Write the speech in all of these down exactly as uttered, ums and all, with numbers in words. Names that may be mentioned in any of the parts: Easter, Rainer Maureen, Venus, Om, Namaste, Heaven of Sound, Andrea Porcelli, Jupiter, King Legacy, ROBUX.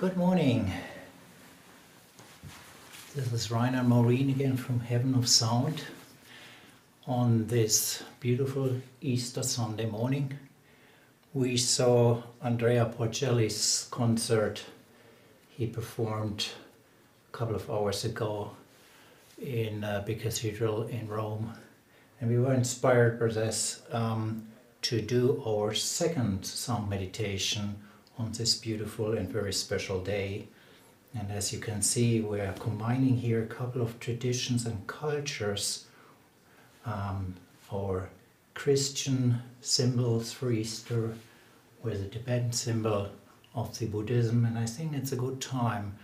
Good morning. This is Rainer Maureen again from Heaven of Sound on this beautiful Easter Sunday morning. We saw Andrea Porcelli's concert. He performed a couple of hours ago in a big cathedral in Rome, and we were inspired by this um, to do our second sound meditation on this beautiful and very special day. And as you can see, we are combining here a couple of traditions and cultures, um, our Christian symbols for Easter with the Tibetan symbol of the Buddhism. And I think it's a good time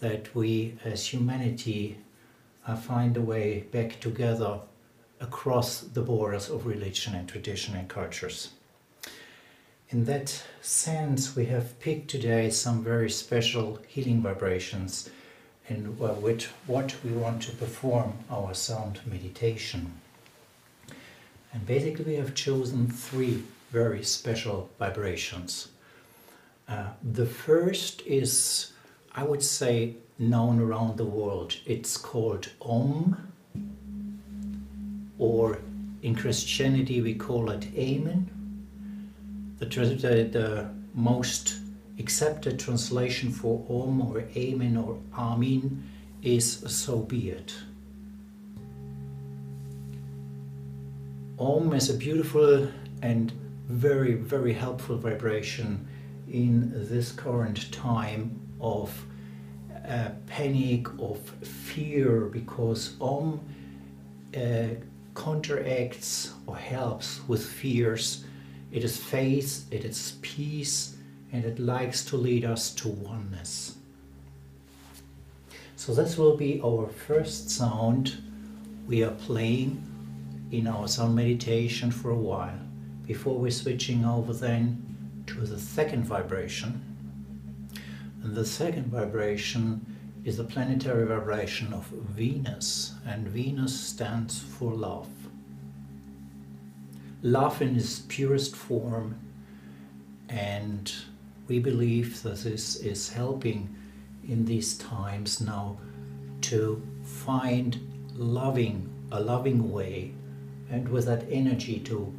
that we as humanity uh, find a way back together across the borders of religion and tradition and cultures. In that sense, we have picked today some very special healing vibrations and with what we want to perform our sound meditation. And basically we have chosen three very special vibrations. Uh, the first is, I would say, known around the world. It's called Om, or in Christianity we call it Amen. The, the most accepted translation for Om or Amen or Amin is "so be it." Om is a beautiful and very, very helpful vibration in this current time of uh, panic, of fear, because Om uh, counteracts or helps with fears. It is faith, it is peace, and it likes to lead us to oneness. So this will be our first sound we are playing in our sound meditation for a while, before we're switching over then to the second vibration. And the second vibration is the planetary vibration of Venus, and Venus stands for love. Love in its purest form, and we believe that this is helping in these times now to find loving, a loving way, and with that energy to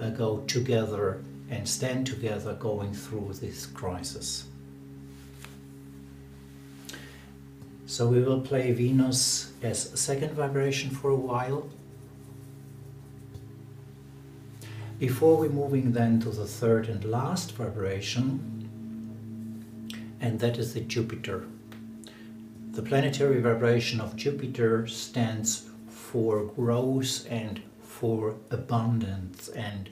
uh, go together and stand together going through this crisis. So we will play Venus as a second vibration for a while, before we're moving then to the third and last vibration, and that is the Jupiter. The planetary vibration of Jupiter stands for growth and for abundance, and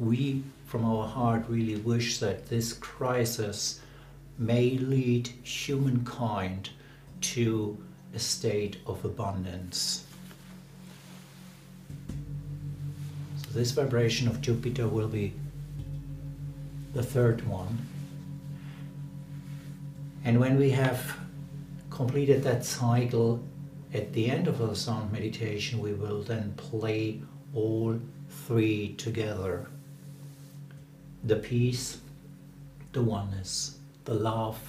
we from our heart really wish that this crisis may lead humankind to a state of abundance. This vibration of Jupiter will be the third one. And when we have completed that cycle, at the end of our sound meditation, we will then play all three together. The peace, the oneness, the love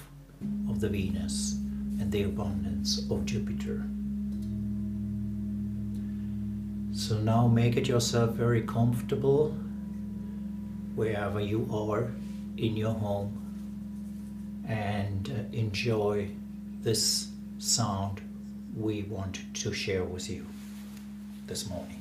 of the Venus, and the abundance of Jupiter. So now make it yourself very comfortable wherever you are in your home, and enjoy this sound we want to share with you this morning.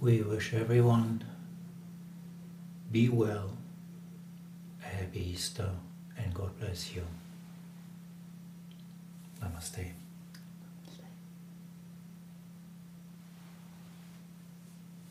We wish everyone be well, a happy Easter, and God bless you. Namaste.